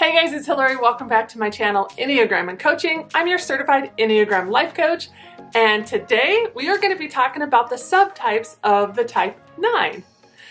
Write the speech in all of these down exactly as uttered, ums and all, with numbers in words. Hey guys, it's Hillary. Welcome back to my channel, Enneagram and Coaching. I'm your certified Enneagram life coach, and today we are going to be talking about the subtypes of the type nine.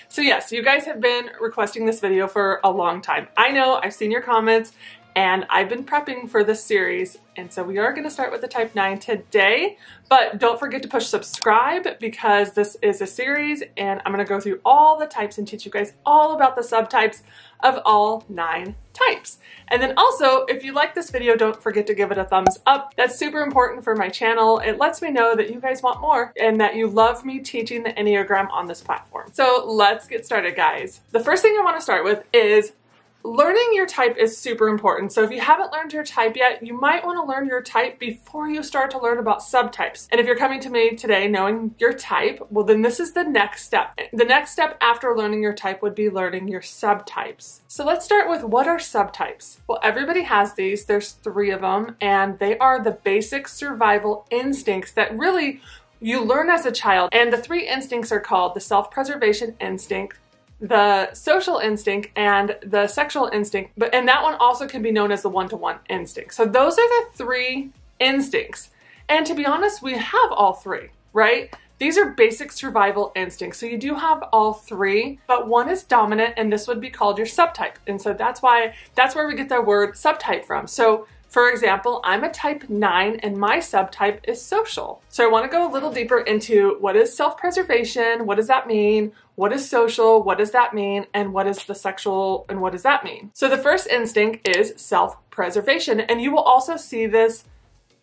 So yes, you guys have been requesting this video for a long time. I know, I've seen your comments, and I've been prepping for this series, and so we are going to start with the type nine today, but don't forget to push subscribe because this is a series, and I'm going to go through all the types and teach you guys all about the subtypes of all nine types. And then also, if you like this video, don't forget to give it a thumbs up. That's super important for my channel. It lets me know that you guys want more and that you love me teaching the Enneagram on this platform. So let's get started, guys. The first thing I want to start with is learning your type is super important. So if you haven't learned your type yet, you might want to learn your type before you start to learn about subtypes. And if you're coming to me today knowing your type, well then this is the next step. The next step after learning your type would be learning your subtypes. So let's start with, what are subtypes? Well, everybody has these. There's three of them, and they are the basic survival instincts that really you learn as a child. And the three instincts are called the self-preservation instinct, the social instinct, and the sexual instinct, but and that one also can be known as the one-to-one instinct. So those are the three instincts. And to be honest, we have all three, right? These are basic survival instincts. So you do have all three, but one is dominant, and this would be called your subtype. And so that's why, that's where we get the word subtype from. So for example, I'm a type nine and my subtype is social. So I want to go a little deeper into, what is self-preservation? What does that mean? What is social? What does that mean? And what is the sexual? And what does that mean? So the first instinct is self-preservation. And you will also see this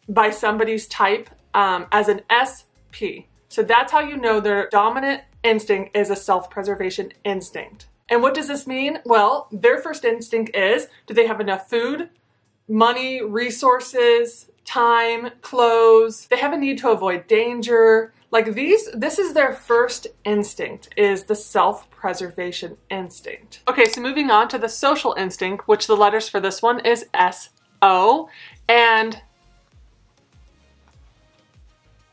by somebody's type um, as an S P. So that's how you know their dominant instinct is a self-preservation instinct. And what does this mean? Well, their first instinct is, do they have enough food, money, resources, time, clothes? They have a need to avoid danger. Like these, this is their first instinct, is the self-preservation instinct. Okay, so moving on to the social instinct, which the letters for this one is S O. And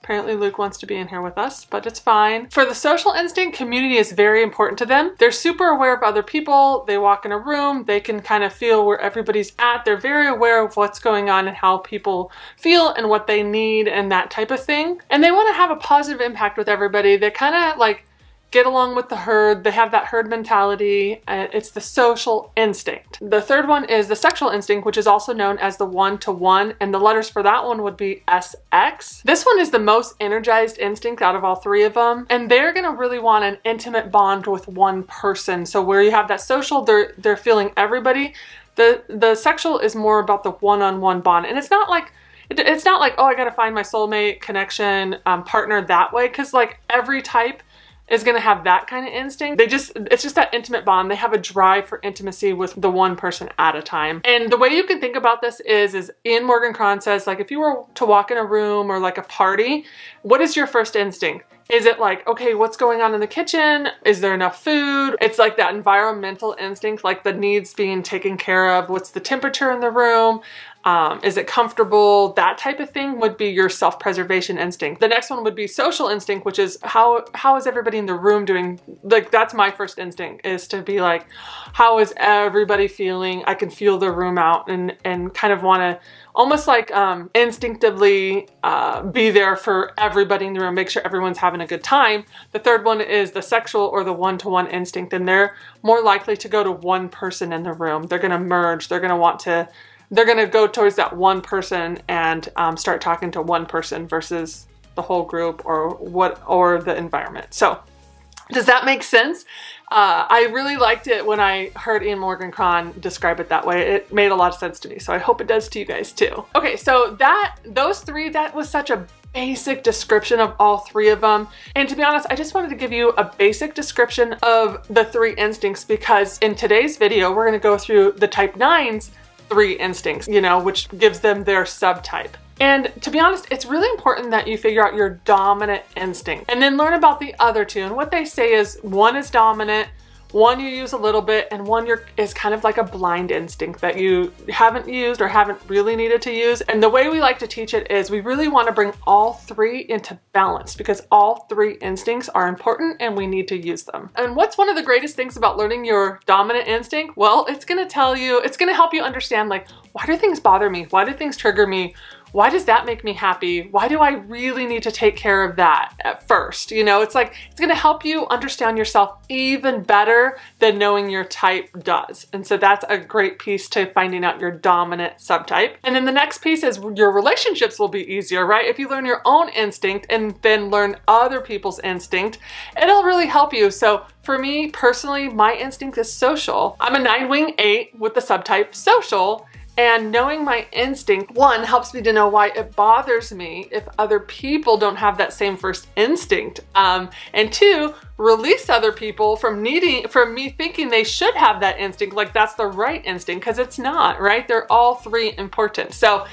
apparently Luke wants to be in here with us, but it's fine. For the social instinct, community is very important to them. They're super aware of other people. They walk in a room, they can kind of feel where everybody's at. They're very aware of what's going on and how people feel and what they need and that type of thing. And they want to have a positive impact with everybody. They kind of like get along with the herd. They have that herd mentality. Uh, it's the social instinct. The third one is the sexual instinct, which is also known as the one-to-one, and the letters for that one would be S X. This one is the most energized instinct out of all three of them, and they're gonna really want an intimate bond with one person. So where you have that social, they're, they're feeling everybody. The, the sexual is more about the one-on-one bond, and it's not like it's not like, oh, I gotta find my soulmate, connection, um, partner that way, because like every type is going to have that kind of instinct. They just, it's just that intimate bond. They have a drive for intimacy with the one person at a time. And the way you can think about this is, is Ian Morgan Cron says, like, if you were to walk in a room or like a party, what is your first instinct? Is it like, okay, what's going on in the kitchen? Is there enough food? It's like that environmental instinct, like the needs being taken care of. What's the temperature in the room? Um, is it comfortable? That type of thing would be your self-preservation instinct. The next one would be social instinct, which is how, how is everybody in the room doing? Like, that's my first instinct, is to be like, how is everybody feeling? I can feel the room out and, and kind of want to almost like um, instinctively uh, be there for everybody in the room, make sure everyone's having a good time. The third one is the sexual or the one-to-one instinct, and they're more likely to go to one person in the room. They're gonna merge, they're gonna want to, they're gonna go towards that one person and um, start talking to one person versus the whole group or what or the environment. So does that make sense? Uh, I really liked it when I heard Ian Morgan Cron describe it that way. It made a lot of sense to me, so I hope it does to you guys too. Okay, so that those three, that was such a basic description of all three of them. And to be honest, I just wanted to give you a basic description of the three instincts, because in today's video, we're gonna go through the type nine's three instincts, you know, which gives them their subtype. And to be honest, it's really important that you figure out your dominant instinct and then learn about the other two. And what they say is, one is dominant, One you use a little bit, and one you're, is kind of like a blind instinct that you haven't used or haven't really needed to use. And the way we like to teach it is we really want to bring all three into balance because all three instincts are important and we need to use them. And what's one of the greatest things about learning your dominant instinct? Well, it's going to tell you, it's going to help you understand, like, why do things bother me? Why do things trigger me? Why does that make me happy? Why do I really need to take care of that at first? You know, it's like, it's gonna help you understand yourself even better than knowing your type does. And so that's a great piece to finding out your dominant subtype. And then the next piece is your relationships will be easier, right? If you learn your own instinct and then learn other people's instinct, it'll really help you. So for me personally, my instinct is social. I'm a nine wing eight with the subtype social. And knowing my instinct, one, helps me to know why it bothers me if other people don't have that same first instinct. Um, and two, release other people from needing, from me thinking they should have that instinct, like that's the right instinct, because it's not, right? They're all three important. So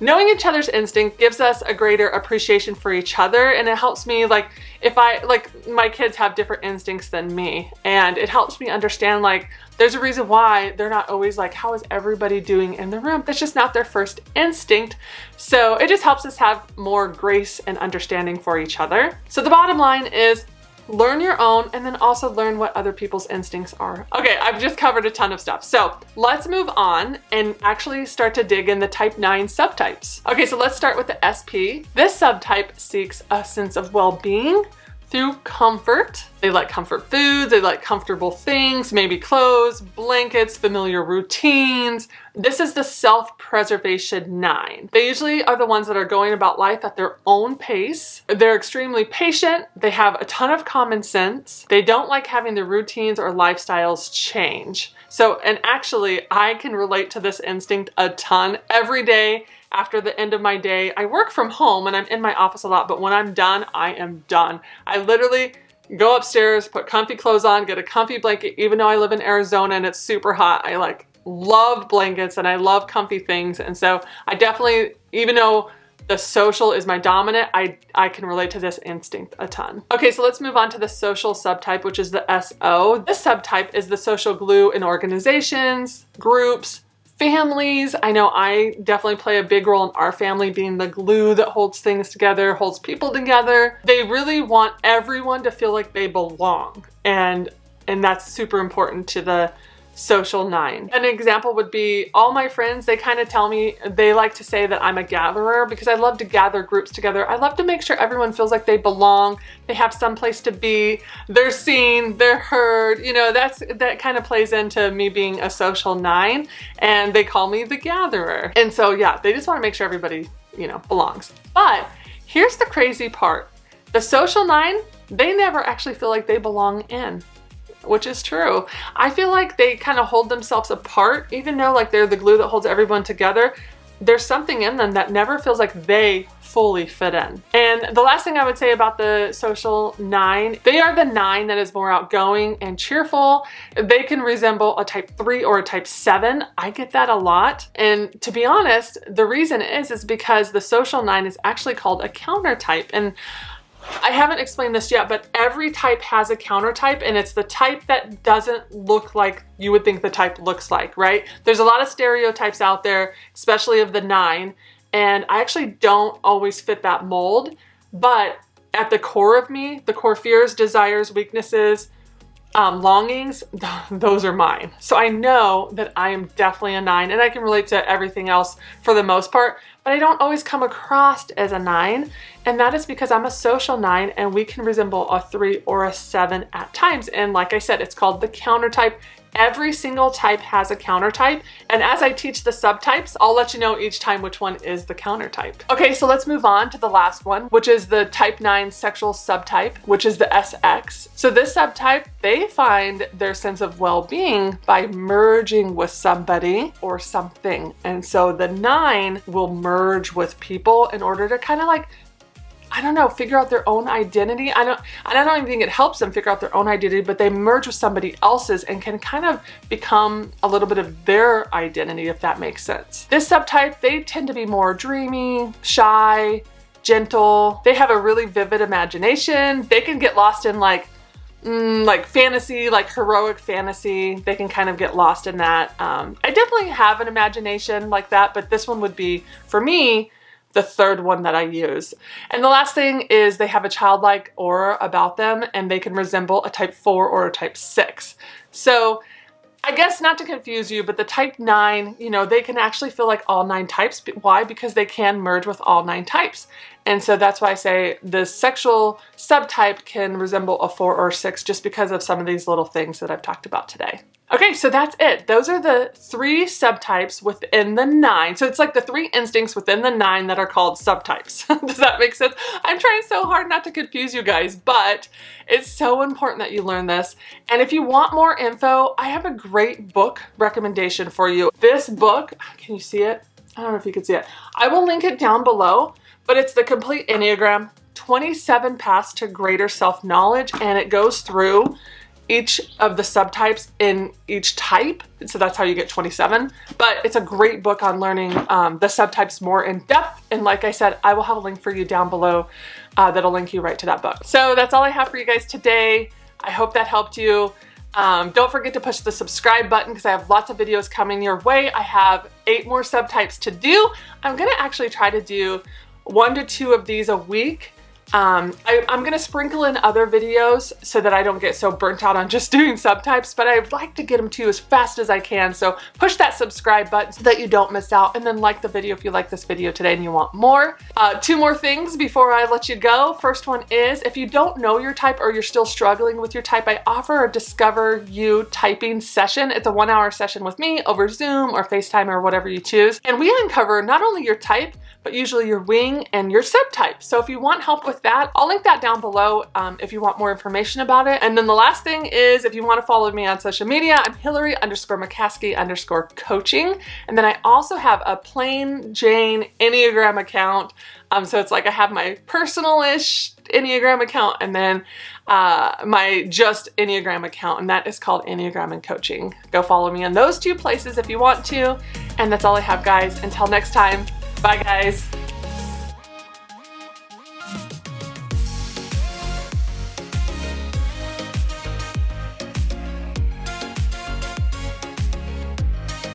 knowing each other's instinct gives us a greater appreciation for each other, and it helps me, like, if I, like, my kids have different instincts than me, and it helps me understand, like, there's a reason why they're not always like, how is everybody doing in the room? That's just not their first instinct. So it just helps us have more grace and understanding for each other. So the bottom line is, learn your own and then also learn what other people's instincts are. Okay, I've just covered a ton of stuff. So let's move on and actually start to dig in the type nine subtypes. Okay, so let's start with the S P. This subtype seeks a sense of well-being through comfort. They like comfort foods, they like comfortable things, maybe clothes, blankets, familiar routines. This is the self-preservation nine. They usually are the ones that are going about life at their own pace. They're extremely patient. They have a ton of common sense. They don't like having their routines or lifestyles change. So, and actually, I can relate to this instinct a ton. Every day after the end of my day, I work from home and I'm in my office a lot, but when I'm done, I am done. I literally go upstairs, put comfy clothes on, get a comfy blanket, even though I live in Arizona and it's super hot. I like love blankets and I love comfy things. And so I definitely, even though the social is my dominant, I, I can relate to this instinct a ton. Okay, so let's move on to the social subtype, which is the S O. This subtype is the social glue in organizations, groups, families. I know I definitely play a big role in our family, being the glue that holds things together, holds people together. They really want everyone to feel like they belong. And, and that's super important to the social nine. An example would be all my friends, they kind of tell me, they like to say that I'm a gatherer because I love to gather groups together. I love to make sure everyone feels like they belong, they have some place to be, they're seen, they're heard. You know, that's, that kind of plays into me being a social nine, and they call me the gatherer. And so yeah, they just want to make sure everybody, you know, belongs. But here's the crazy part. The social nine, they never actually feel like they belong in, which is true. I feel like they kind of hold themselves apart, even though like they're the glue that holds everyone together. There's something in them that never feels like they fully fit in. And the last thing I would say about the social nine, they are the nine that is more outgoing and cheerful. They can resemble a type three or a type seven. I get that a lot. And to be honest, the reason is, is because the social nine is actually called a counter type. And I haven't explained this yet, but every type has a counter type, and it's the type that doesn't look like you would think the type looks like, right? There's a lot of stereotypes out there, especially of the nine, and I actually don't always fit that mold, but at the core of me, the core fears, desires, weaknesses, um, longings, those are mine. So I know that I am definitely a nine, and I can relate to everything else for the most part, but I don't always come across as a nine. And that is because I'm a social nine, and we can resemble a three or a seven at times. And like I said, it's called the counter type. Every single type has a counter type. And as I teach the subtypes, I'll let you know each time which one is the counter type. Okay, so let's move on to the last one, which is the type nine sexual subtype, which is the S X. So this subtype, they find their sense of well-being by merging with somebody or something. And so the nine will merge with people in order to kind of like, I don't know, figure out their own identity. I don't, and I don't even think it helps them figure out their own identity, but they merge with somebody else's and can kind of become a little bit of their identity, if that makes sense. This subtype, they tend to be more dreamy, shy, gentle. They have a really vivid imagination. They can get lost in like, mm, like fantasy, like heroic fantasy. They can kind of get lost in that. Um, I definitely have an imagination like that, but this one would be, for me, the third one that I use. And the last thing is they have a childlike aura about them, and they can resemble a type four or a type six. So I guess not to confuse you, but the type nine, you know, they can actually feel like all nine types. Why? Because they can merge with all nine types. And so that's why I say the sexual subtype can resemble a four or six just because of some of these little things that I've talked about today. Okay, so that's it. Those are the three subtypes within the nine. So it's like the three instincts within the nine that are called subtypes. Does that make sense? I'm trying so hard not to confuse you guys, but it's so important that you learn this. And if you want more info, I have a great book recommendation for you. This book, can you see it? I don't know if you can see it. I will link it down below. But it's The Complete Enneagram, twenty-seven Paths to Greater Self-Knowledge, and it goes through each of the subtypes in each type. So that's how you get twenty-seven. But it's a great book on learning um, the subtypes more in depth. And like I said, I will have a link for you down below uh, that'll link you right to that book. So that's all I have for you guys today. I hope that helped you. Um, don't forget to push the subscribe button because I have lots of videos coming your way. I have eight more subtypes to do. I'm gonna actually try to do one to two of these a week. Um, I, I'm gonna sprinkle in other videos so that I don't get so burnt out on just doing subtypes, but I'd like to get them to you as fast as I can. So push that subscribe button so that you don't miss out, and then like the video if you like this video today and you want more. Uh, two more things before I let you go. First one is, if you don't know your type or you're still struggling with your type, I offer a Discover You typing session. It's a one hour session with me over Zoom or FaceTime or whatever you choose. And we uncover not only your type, but usually your wing and your subtype. So if you want help with that, I'll link that down below um, if you want more information about it. And then the last thing is, if you want to follow me on social media, I'm Hillary underscore McCaskey underscore coaching. And then I also have a Plain Jane Enneagram account. Um, so it's like I have my personal-ish Enneagram account and then uh, my just Enneagram account, and that is called Enneagram and Coaching. Go follow me on those two places if you want to. And that's all I have, guys. Until next time. Bye guys.